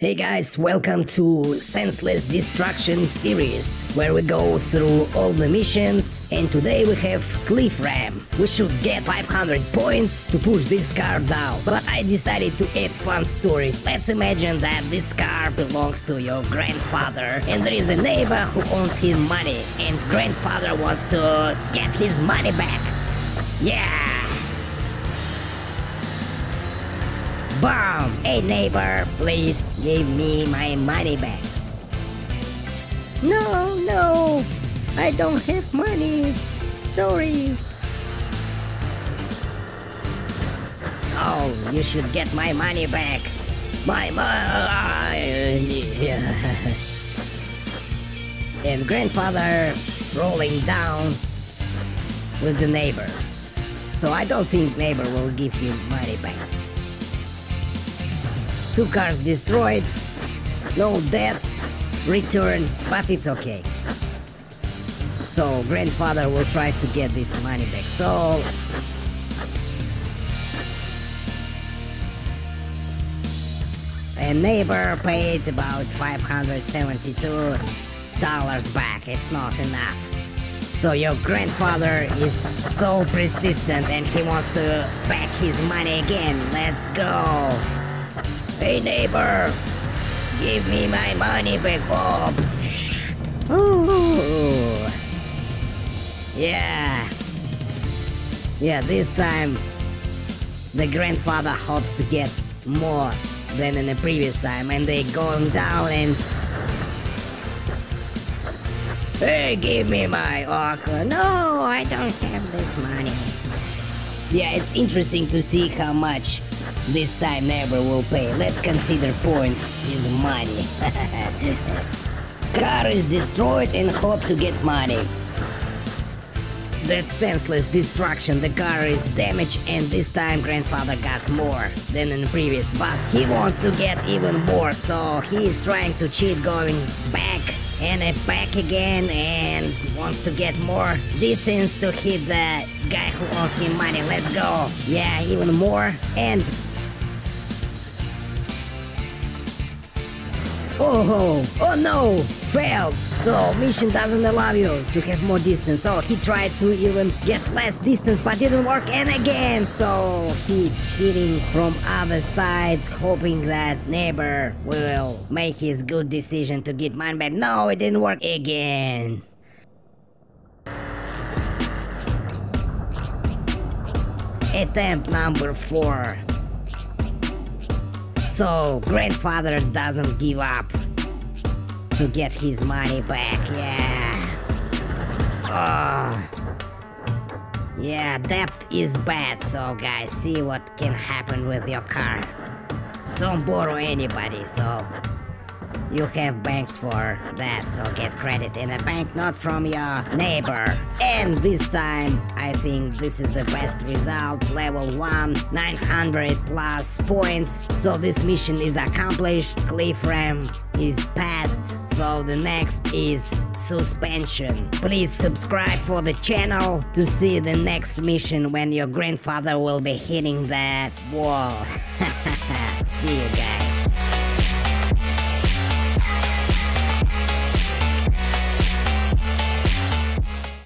Hey guys, welcome to Senseless Destruction series, where we go through all the missions, and today we have Cliff Ram. We should get 500 points to push this car down, but I decided to add fun story. Let's imagine that this car belongs to your grandfather, and there is a neighbor who owns his money, and grandfather wants to get his money back. Yeah! Boom! Hey neighbor, please give me my money back. No, I don't have money. Sorry. Oh, you should get my money back. My money. And grandfather rolling down with the neighbor. So I don't think neighbor will give you money back. Two cars destroyed, no death, return, but it's okay. So grandfather will try to get this money back. So a neighbor paid about $572 back. It's not enough. So your grandfather is so persistent and he wants to back his money again. Let's go! Hey neighbor, give me my money back up. Ooh. Yeah, this time the grandfather hopes to get more than in the previous time, and they gone down and... Hey, give me my oca. No, I don't have this money. Yeah, it's interesting to see how much this time neighbor will pay. Let's consider points is money. Car is destroyed and hope to get money. That's senseless destruction. The car is damaged and this time grandfather got more than in the previous, but he wants to get even more, so he is trying to cheat, going back and back again, and wants to get more distance to hit the guy who owes him money. Let's go. Yeah, even more. And oh no, failed. So mission doesn't allow you to have more distance, so he tried to even get less distance but didn't work, and again, so he cheating from other side, hoping that neighbor will make his good decision to get mine back. No, it didn't work again. Attempt number 4. So grandfather doesn't give up to get his money back. Yeah, debt is bad, so guys, see what can happen with your car. Don't borrow anybody, so you have banks for that, so get credit in a bank, not from your neighbor. And this time, I think this is the best result. Level 1, 900 plus points. So this mission is accomplished, Cliff Ram is passed. So the next is suspension. Please subscribe for the channel to see the next mission when your grandfather will be hitting that wall. See you guys.